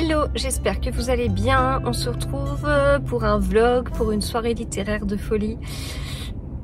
Hello, j'espère que vous allez bien. On se retrouve pour un vlog, pour une soirée littéraire de folie.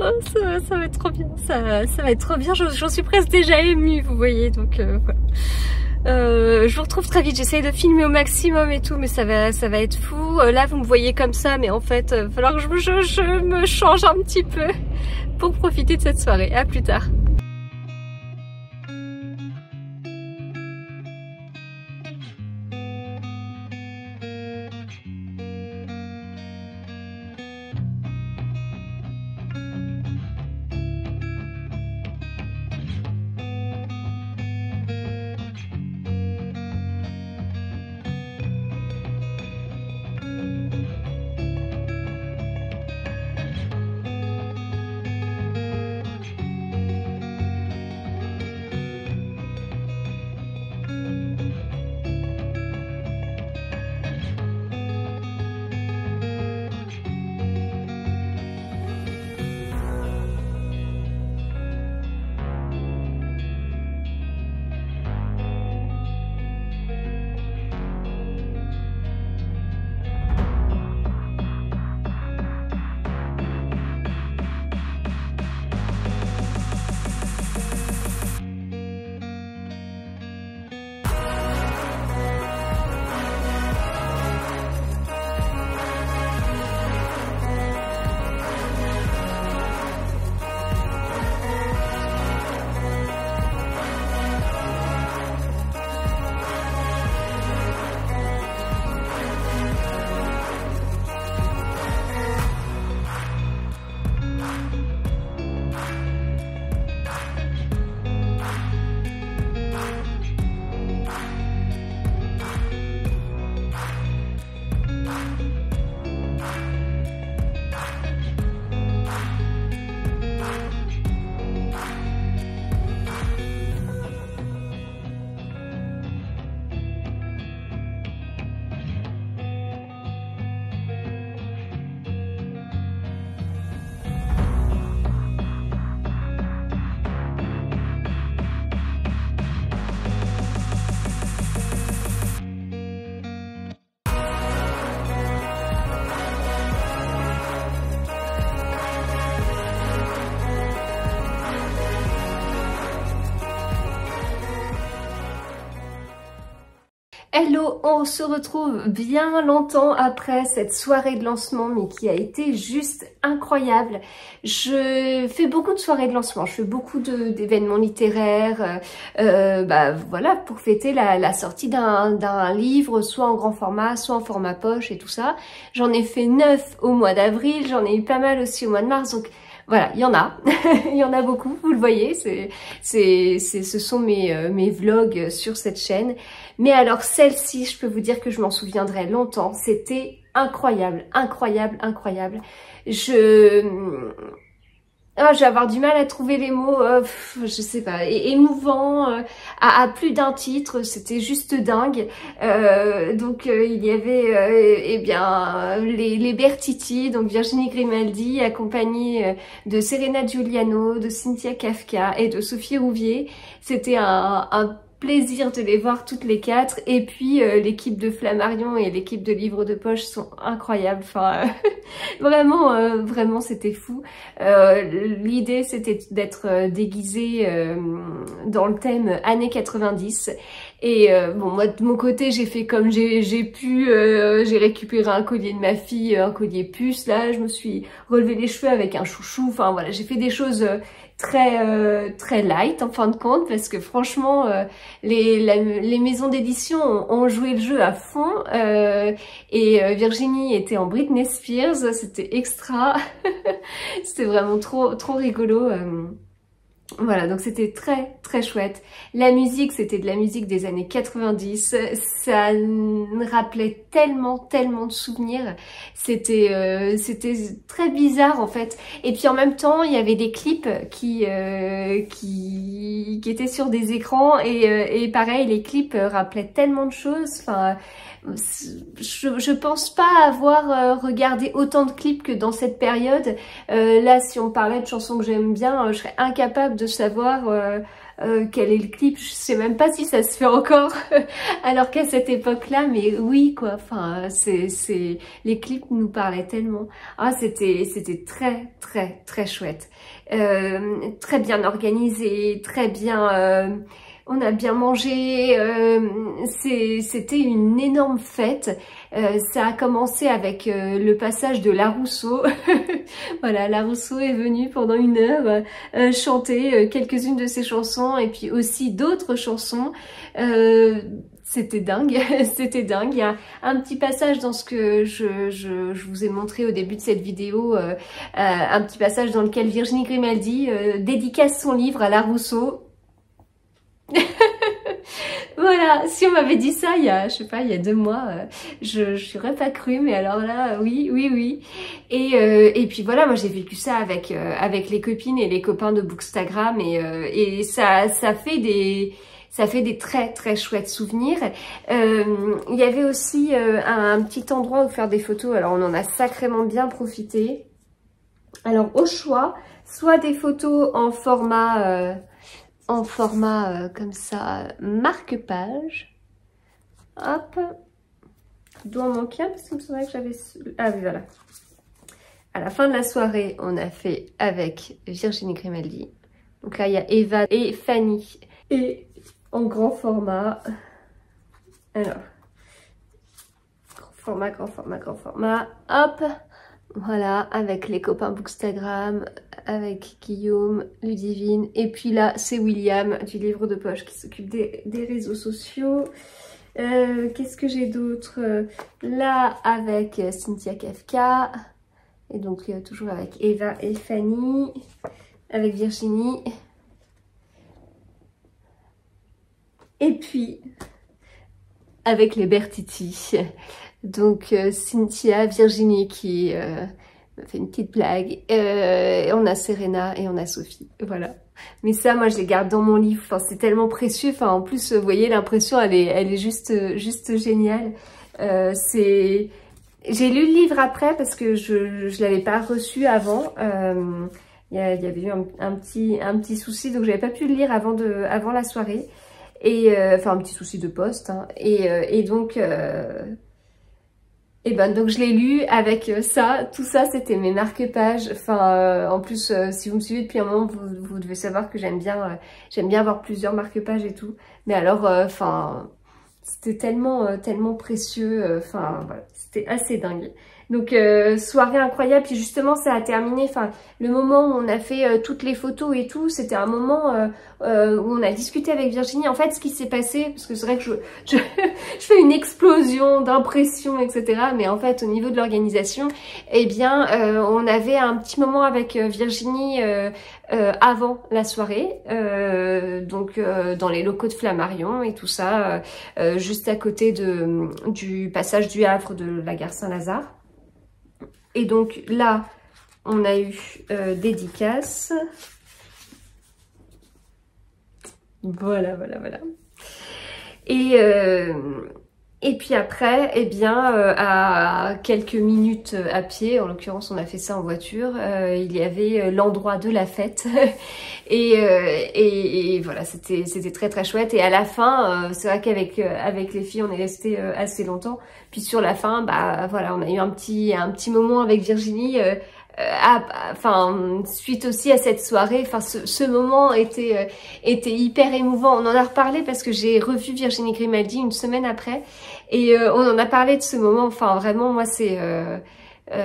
Oh, ça va être trop bien, ça va être trop bien. J'en suis presque déjà émue, vous voyez. Donc voilà. Je vous retrouve très vite. J'essaye de filmer au maximum et tout, mais ça va être fou. Là, vous me voyez comme ça, mais en fait, il va falloir que je me change un petit peu pour profiter de cette soirée. À plus tard. Hello, on se retrouve bien longtemps après cette soirée de lancement, mais qui a été juste incroyable. Je fais beaucoup de soirées de lancement, je fais beaucoup d'événements littéraires, voilà, pour fêter la sortie d'un livre, soit en grand format, soit en format poche et tout ça. J'en ai fait 9 au mois d'avril, j'en ai eu pas mal aussi au mois de mars, donc... Voilà, il y en a, il y en a beaucoup, vous le voyez, ce sont mes vlogs sur cette chaîne. Mais alors celle-ci, je peux vous dire que je m'en souviendrai longtemps, c'était incroyable, incroyable, incroyable. Je vais avoir du mal à trouver les mots, je sais pas, émouvant, à plus d'un titre, c'était juste dingue. Donc il y avait, les Bertiti, donc Virginie Grimaldi, accompagnée de Serena Giuliano, de Cynthia Kafka et de Sophie Rouvier. C'était un plaisir de les voir toutes les 4. Et puis l'équipe de Flammarion et l'équipe de Livre de Poche sont incroyables. Enfin, vraiment, vraiment, c'était fou. L'idée, c'était d'être déguisée dans le thème années 90. Et bon, moi de mon côté, j'ai fait comme j'ai pu. J'ai récupéré un collier de ma fille, un collier puce. Là, je me suis relevé les cheveux avec un chouchou. Enfin voilà, j'ai fait des choses très light en fin de compte, parce que franchement les maisons d'édition ont joué le jeu à fond, et Virginie était en Britney Spears, c'était extra. C'était vraiment trop rigolo. Voilà, donc c'était très chouette. La musique, c'était de la musique des années 90. Ça me rappelait tellement de souvenirs. C'était très bizarre en fait. Et puis en même temps, il y avait des clips qui qui étaient sur des écrans et pareil, les clips rappelaient tellement de choses. Enfin, je pense pas avoir regardé autant de clips que dans cette période. Là, si on parlait de chansons que j'aime bien, je serais incapable de savoir quel est le clip. Je sais même pas si ça se fait encore, alors qu'à cette époque-là, mais oui, quoi. Enfin, c'est les clips nous parlaient tellement. Ah, c'était très chouette, très bien organisé, très bien. On a bien mangé, c'était une énorme fête. Ça a commencé avec le passage de La Rousseau. Voilà, La Rousseau est venue pendant une heure chanter quelques-unes de ses chansons et puis aussi d'autres chansons. C'était dingue, c'était dingue. Il y a un petit passage dans ce que je vous ai montré au début de cette vidéo, un petit passage dans lequel Virginie Grimaldi dédicace son livre à La Rousseau. Voilà, si on m'avait dit ça il y a, je sais pas, il y a 2 mois, je n'aurais pas cru, mais alors là, oui. Et puis voilà, moi j'ai vécu ça avec avec les copines et les copains de Bookstagram et ça fait des très chouettes souvenirs. Il y avait aussi un petit endroit où faire des photos. Alors on en a sacrément bien profité. Alors au choix, soit des photos en format comme ça, marque-page. Hop. Doigt manqué, parce qu'il me semblait que j'avais... Ah oui, voilà. À la fin de la soirée, on a fait avec Virginie Grimaldi. Donc là, il y a Eva et Fanny. Et en grand format... Alors... Grand format. Hop. Voilà, avec les copains Bookstagram, avec Guillaume, Ludivine, et puis là, c'est William du Livre de Poche qui s'occupe des réseaux sociaux. Qu'est-ce que j'ai d'autre? Là, avec Cynthia Kafka, et donc toujours avec Eva et Fanny, avec Virginie. Et puis, avec les Bertiti. Donc Cynthia, Virginie qui fait une petite blague, on a Serena et on a Sophie, voilà. Mais ça, moi je les garde dans mon livre, enfin, c'est tellement précieux, enfin, en plus vous voyez l'impression, elle est juste géniale. J'ai lu le livre après parce que je l'avais pas reçu avant, il y avait eu un petit souci, donc j'avais pas pu le lire avant la soirée, et enfin un petit souci de poste, hein, et donc... Et ben donc je l'ai lu avec ça, tout ça c'était mes marque-pages, enfin en plus si vous me suivez depuis un moment vous devez savoir que j'aime bien avoir plusieurs marque-pages et tout, mais alors enfin c'était tellement précieux, enfin voilà, c'était assez dingue. Donc soirée incroyable, puis justement ça a terminé, enfin le moment où on a fait toutes les photos et tout, c'était un moment où on a discuté avec Virginie en fait ce qui s'est passé, parce que c'est vrai que je fais une explosion d'impressions, etc. Mais en fait au niveau de l'organisation, eh bien on avait un petit moment avec Virginie avant la soirée, donc dans les locaux de Flammarion et tout ça, juste à côté du passage du Havre de la gare Saint-Lazare. Et donc là, on a eu dédicace. Voilà. Et puis après, eh bien, à quelques minutes à pied, en l'occurrence on a fait ça en voiture, il y avait l'endroit de la fête. et voilà, c'était très chouette. Et à la fin, c'est vrai qu'avec les filles, on est resté assez longtemps. Puis sur la fin, bah voilà, on a eu un petit moment avec Virginie. Enfin, suite aussi à cette soirée, enfin ce moment était hyper émouvant. On en a reparlé parce que j'ai revu Virginie Grimaldi une semaine après et on en a parlé de ce moment. Enfin vraiment, moi c'est ouais,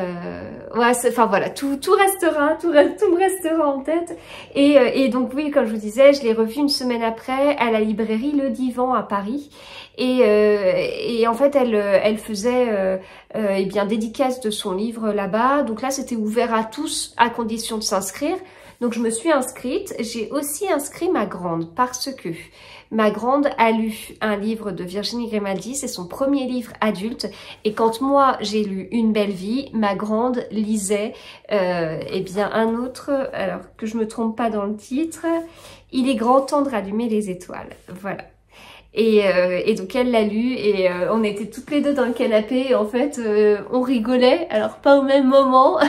enfin voilà, tout me restera en tête. Et donc oui, comme je vous disais, je l'ai revue une semaine après à la librairie Le Divan à Paris. Et en fait, elle faisait eh bien dédicace de son livre là-bas. Donc là, c'était ouvert à tous à condition de s'inscrire. Donc je me suis inscrite, j'ai aussi inscrit ma grande parce que ma grande a lu un livre de Virginie Grimaldi, c'est son premier livre adulte, et quand moi j'ai lu Une belle vie, ma grande lisait eh bien un autre, alors que je me trompe pas dans le titre, Il est grand temps de rallumer les étoiles, voilà. Et donc elle l'a lu et on était toutes les deux dans le canapé et en fait on rigolait, alors pas au même moment,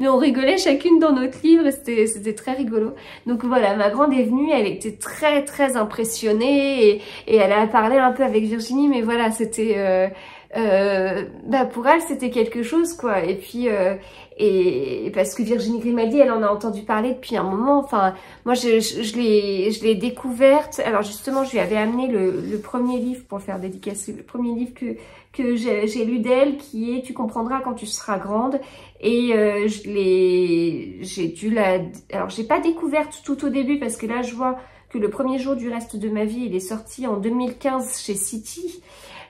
mais on rigolait chacune dans notre livre et c'était très rigolo. Donc voilà, ma grande est venue, elle était très très impressionnée et elle a parlé un peu avec Virginie, mais voilà, c'était... bah pour elle c'était quelque chose quoi, et puis et parce que Virginie Grimaldi elle en a entendu parler depuis un moment, enfin moi je l'ai découverte, alors justement je lui avais amené le premier livre pour faire dédicacer, le premier livre que j'ai lu d'elle qui est Tu comprendras quand tu seras grande, et j'ai dû la, alors j'ai pas découverte tout au début parce que là je vois que Le premier jour du reste de ma vie il est sorti en 2015 chez City.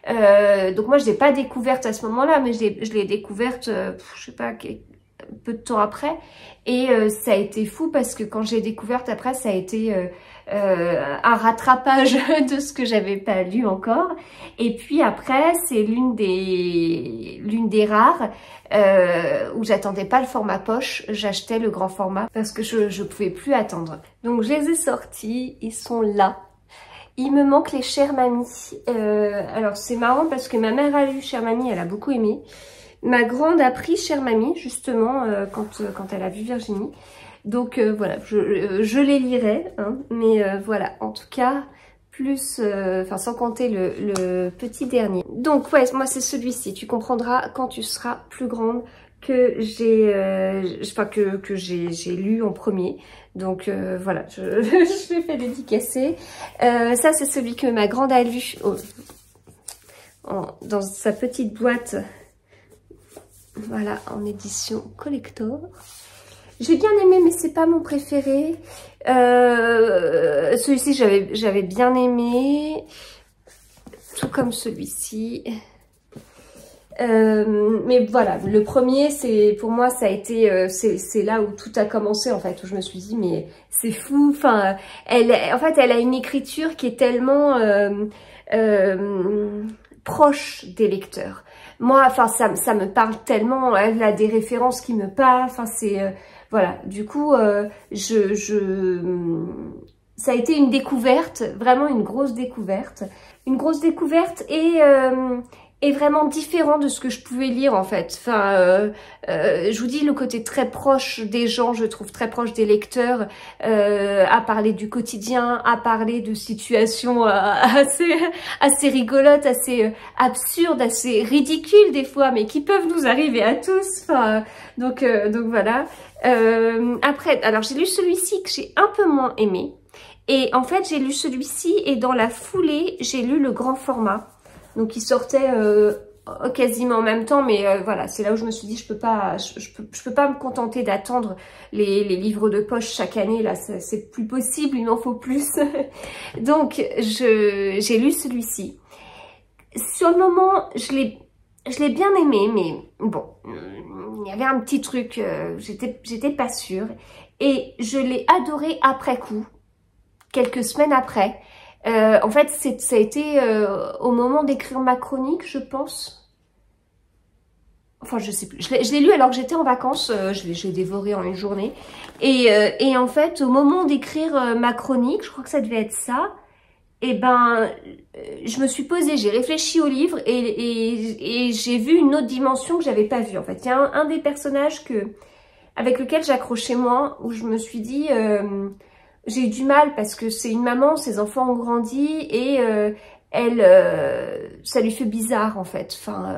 Donc moi je l'ai pas découverte à ce moment-là, mais je l'ai découverte, je sais pas, peu de temps après. Et ça a été fou parce que quand j'ai découverte après, ça a été un rattrapage de ce que j'avais pas lu encore. Et puis après, c'est l'une des rares où j'attendais pas le format poche, j'achetais le grand format parce que je pouvais plus attendre. Donc je les ai sortis, ils sont là. Il me manque les Chères mamies. Alors c'est marrant parce que ma mère a lu Chères mamies, elle a beaucoup aimé. Ma grande a pris Chères mamies justement quand elle a vu Virginie. Donc voilà, je les lirai, hein, mais voilà, en tout cas, plus, enfin sans compter le petit dernier. Donc ouais, moi c'est celui-ci, Tu comprendras quand tu seras plus grande, que j'ai que j'ai lu en premier. Donc voilà, je l'ai fait dédicacer. Ça, c'est celui que ma grande a lu dans sa petite boîte. Voilà, en édition collector. J'ai bien aimé, mais c'est pas mon préféré. Celui-ci, j'avais bien aimé. Tout comme celui-ci. Mais voilà, le premier, c'est pour moi, ça a été, c'est là où tout a commencé en fait, où je me suis dit mais c'est fou. Enfin, elle a une écriture qui est tellement proche des lecteurs. Moi, enfin ça me parle tellement. Elle a des références qui me parlent. Enfin c'est voilà. Du coup, ça a été une découverte, vraiment une grosse découverte et vraiment différent de ce que je pouvais lire en fait. Enfin, je vous dis, le côté très proche des gens, je trouve très proche des lecteurs, à parler du quotidien, à parler de situations assez rigolotes, assez absurdes, assez ridicules des fois, mais qui peuvent nous arriver à tous. Enfin, donc voilà. Après, alors j'ai lu celui-ci que j'ai un peu moins aimé, et en fait j'ai lu celui-ci et dans la foulée j'ai lu le grand format. Donc, il sortait quasiment en même temps, mais voilà, c'est là où je me suis dit, je peux pas me contenter d'attendre les livres de poche chaque année. Là, c'est plus possible, il m'en faut plus. Donc, j'ai lu celui-ci. Sur le moment, je l'ai bien aimé, mais bon, il y avait un petit truc, j'étais pas sûre, et je l'ai adoré après coup, quelques semaines après. En fait, ça a été au moment d'écrire ma chronique, je pense. Enfin, je sais plus. Je l'ai lu alors que j'étais en vacances. Je l'ai dévoré en une journée. Et en fait, au moment d'écrire ma chronique, je crois que ça devait être ça. Et ben, je me suis posée, j'ai réfléchi au livre et j'ai vu une autre dimension que j'avais pas vue. En fait, il y a un des personnages avec lequel j'accrochais moins, où je me suis dit. J'ai eu du mal parce que c'est une maman, ses enfants ont grandi et ça lui fait bizarre en fait. Enfin,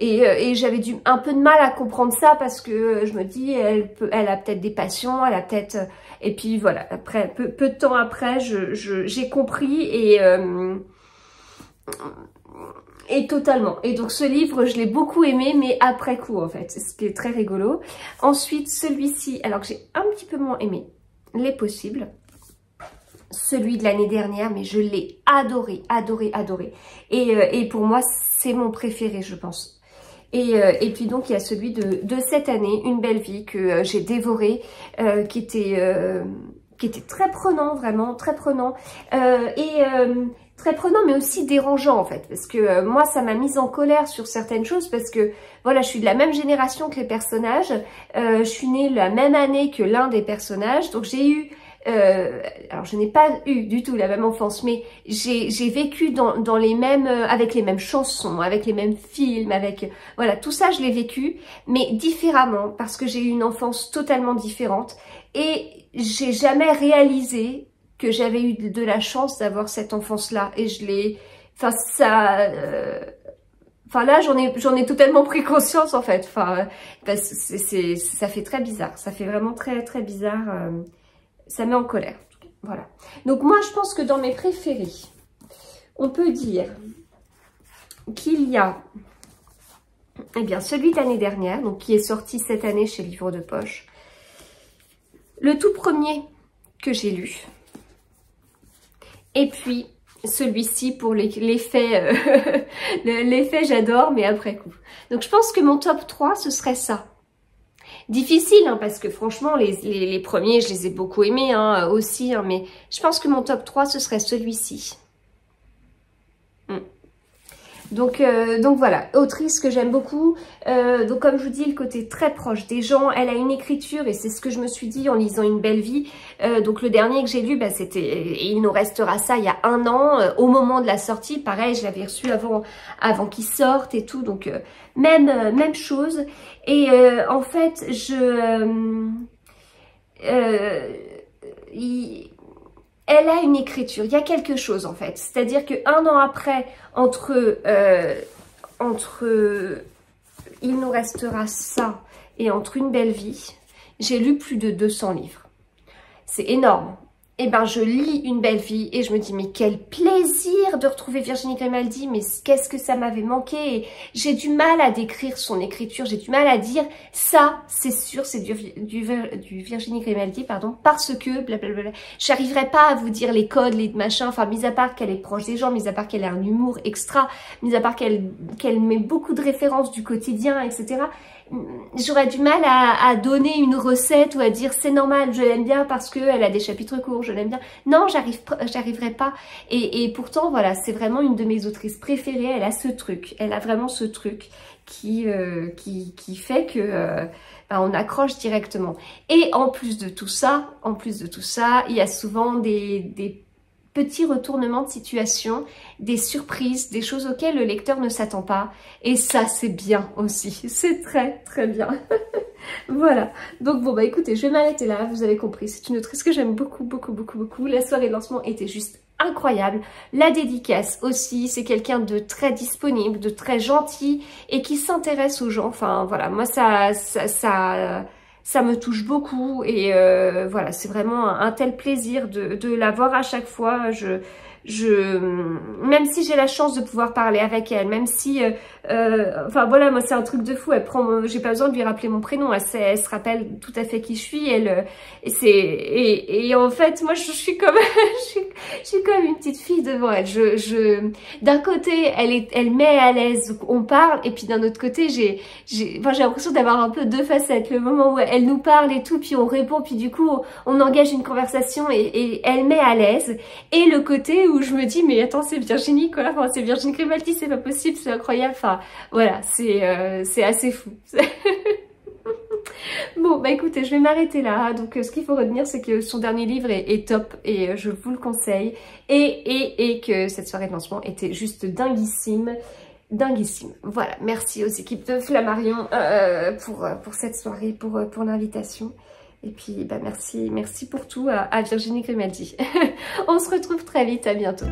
et j'avais un peu de mal à comprendre ça parce que je me dis, elle a peut-être des passions, elle a peut-être... Et puis voilà, après, peu de temps après, j'ai compris et totalement. Et donc ce livre, je l'ai beaucoup aimé, mais après coup en fait, ce qui est très rigolo. Ensuite, celui-ci, alors que j'ai un petit peu moins aimé. Les possibles, celui de l'année dernière, mais je l'ai adoré, adoré, adoré. Et pour moi, c'est mon préféré, je pense. Et puis donc il y a celui de cette année, Une belle vie, que j'ai dévoré, qui était très prenant, vraiment très prenant, très prenant mais aussi dérangeant en fait, parce que moi ça m'a mise en colère sur certaines choses, parce que voilà, je suis de la même génération que les personnages, je suis née la même année que l'un des personnages, donc j'ai eu, alors je n'ai pas eu du tout la même enfance, mais j'ai vécu dans les mêmes, avec les mêmes chansons, avec les mêmes films, avec voilà, tout ça je l'ai vécu, mais différemment, parce que j'ai eu une enfance totalement différente, et j'ai jamais réalisé que j'avais eu de la chance d'avoir cette enfance-là, et je l'ai, enfin ça, enfin là j'en ai totalement pris conscience en fait, enfin ben, ça fait très bizarre, ça fait vraiment très très bizarre, ça met en colère, voilà. Donc moi je pense que dans mes préférés, on peut dire qu'il y a, eh bien celui de l'année dernière, donc qui est sorti cette année chez Livre de Poche, le tout premier que j'ai lu. Et puis, celui-ci pour l'effet, l'effet j'adore, mais après coup. Donc, je pense que mon top 3, ce serait ça. Difficile, hein, parce que franchement, les premiers, je les ai beaucoup aimés hein, aussi. Hein, mais je pense que mon top 3, ce serait celui-ci. Donc voilà, autrice que j'aime beaucoup, donc comme je vous dis, le côté très proche des gens, elle a une écriture et c'est ce que je me suis dit en lisant Une belle vie, donc le dernier que j'ai lu, bah, c'était Il nous restera ça il y a un an, au moment de la sortie, pareil, je l'avais reçu avant qu'il sorte et tout, donc même chose, et en fait, elle a une écriture, il y a quelque chose en fait. C'est-à-dire qu'un an après, entre Il nous restera ça et entre Une belle vie, j'ai lu plus de 200 livres. C'est énorme. Et ben je lis Une belle vie et je me dis mais quel plaisir de retrouver Virginie Grimaldi, mais qu'est-ce que ça m'avait manqué. J'ai du mal à décrire son écriture, j'ai du mal à dire ça, c'est sûr, c'est du Virginie Grimaldi, pardon, parce que blablabla, j'arriverai pas à vous dire les codes, les machins, enfin mis à part qu'elle est proche des gens, mis à part qu'elle a un humour extra, mis à part qu'elle met beaucoup de références du quotidien, etc. J'aurais du mal à donner une recette ou à dire c'est normal, je l'aime bien parce qu'elle a des chapitres courts, je l'aime bien. Non, j'arriverai pas. Et pourtant, voilà, c'est vraiment une de mes autrices préférées. Elle a ce truc, elle a vraiment ce truc qui fait que ben, on accroche directement. Et en plus de tout ça, il y a souvent des petits retournements de situation, des surprises, des choses auxquelles le lecteur ne s'attend pas. Et ça, c'est bien aussi. C'est très, très bien. Voilà. Donc bon, bah écoutez, je vais m'arrêter là. Vous avez compris, c'est une autrice que j'aime beaucoup, beaucoup, beaucoup, beaucoup. La soirée de lancement était juste incroyable. La dédicace aussi, c'est quelqu'un de très disponible, de très gentil et qui s'intéresse aux gens. Enfin, voilà, moi, ça me touche beaucoup et voilà, c'est vraiment un tel plaisir de la voir à chaque fois. Même si j'ai la chance de pouvoir parler avec elle, même si, enfin voilà, moi c'est un truc de fou. Elle prend, j'ai pas besoin de lui rappeler mon prénom. Elle se rappelle tout à fait qui je suis. Et en fait, moi je suis comme, je suis comme une petite fille devant elle. D'un côté, elle met à l'aise, on parle, et puis d'un autre côté, j'ai l'impression d'avoir un peu deux facettes. Le moment où elle nous parle et tout, puis on répond, puis du coup, on engage une conversation et elle met à l'aise. Et le côté où je me dis mais attends, c'est Virginie quoi, enfin, c'est Virginie Grimaldi, c'est pas possible, c'est incroyable, enfin voilà, c'est assez fou. Bon bah écoutez, je vais m'arrêter là, donc ce qu'il faut retenir c'est que son dernier livre est top et je vous le conseille, et que cette soirée de lancement était juste dinguissime, dinguissime. Voilà, merci aux équipes de Flammarion pour cette soirée, pour l'invitation. Et puis, bah, merci pour tout à Virginie Grimaldi. On se retrouve très vite, à bientôt.